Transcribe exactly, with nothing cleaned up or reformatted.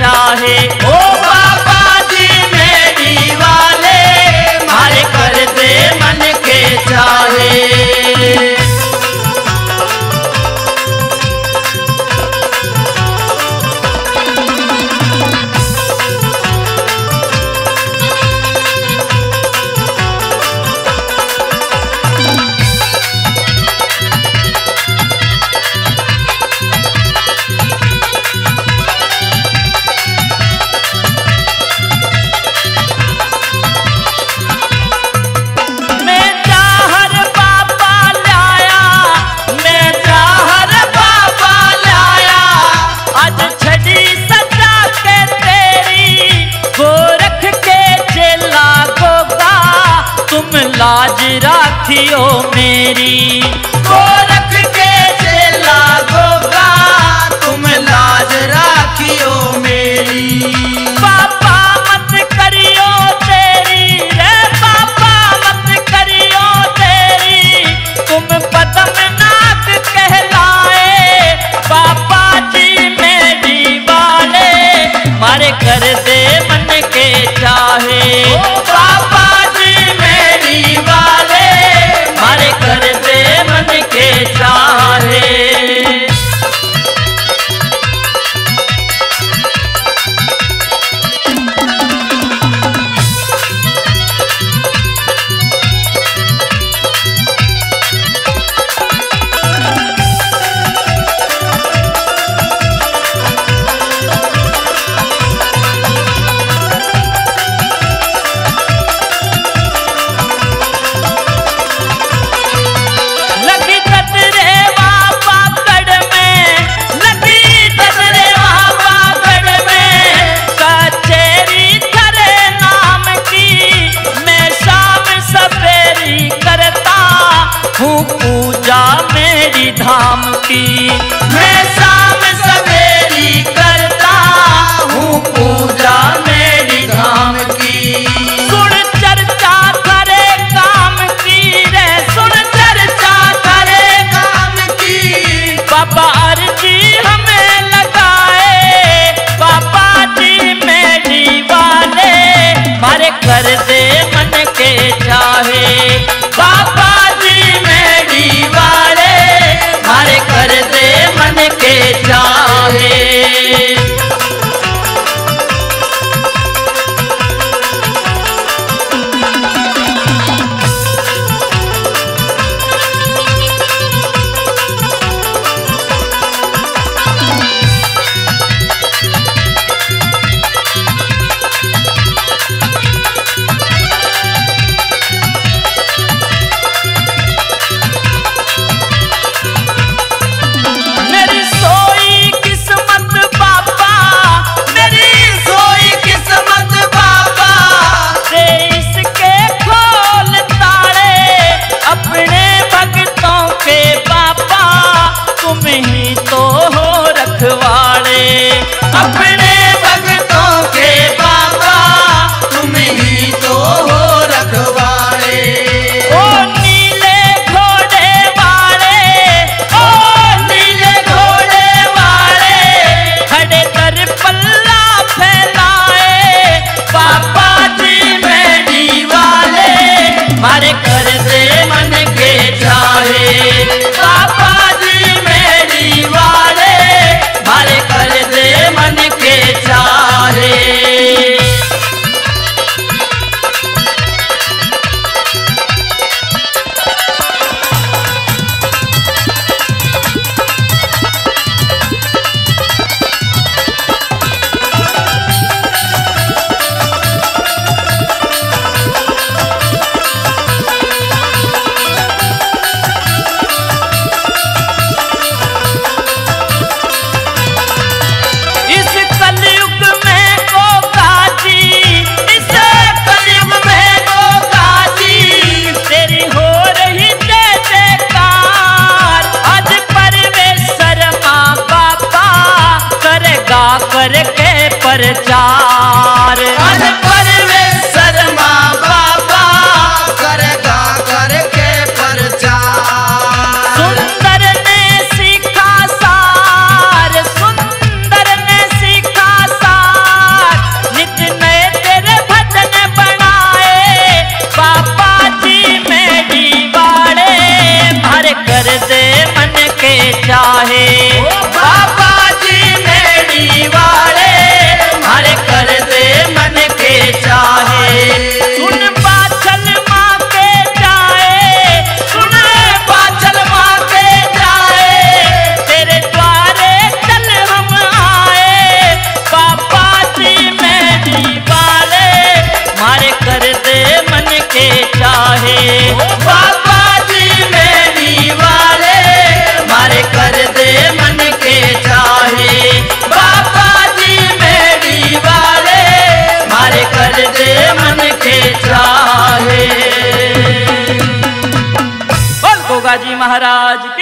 चाहे। ओ बाबा जी मेरी वाले मारे कर दे मन के चाहे। लाज राखियो मेरी गोरख के चेला गोगा, तुम लाज राखियो मेरी। पापा मत करियो तेरी रे पापा मत करियो तेरी, तुम पद्मनाभ कहलाए। पापा जी मेरी वाले मारे कर दे मन के चाहे। पापा धाम की मैं शाम सवेरी करता हूँ पूजा मेरी धाम की। सुन चर्चा करे काम की रे सुन चर्चा करे काम की, बाबा अर्जी हमें लगाए। बाबा जी मेरी वाले मारे कर दे मन के चाहे। बाबा जी मेरी वाले मारे कर दे मन के चाहे। अपने भक्तों के बाबा तुम ही तो हो रखवाले। ओ नीले घोड़े वाले ओ नीले घोड़े वाले खड़े कर पल्ला फैलाए। बाबा जी मेरी वाले मारे कर दे मन के चाहे। बाबा जी मेरी वाले मारे कर दे मन के चाहे। करके प्रचार अन परवेश शर्मा बाबा करेगा करके प्रचार। सुंदर ने सीखा सार सुंदर ने सीखा सार शिवाजी महाराज।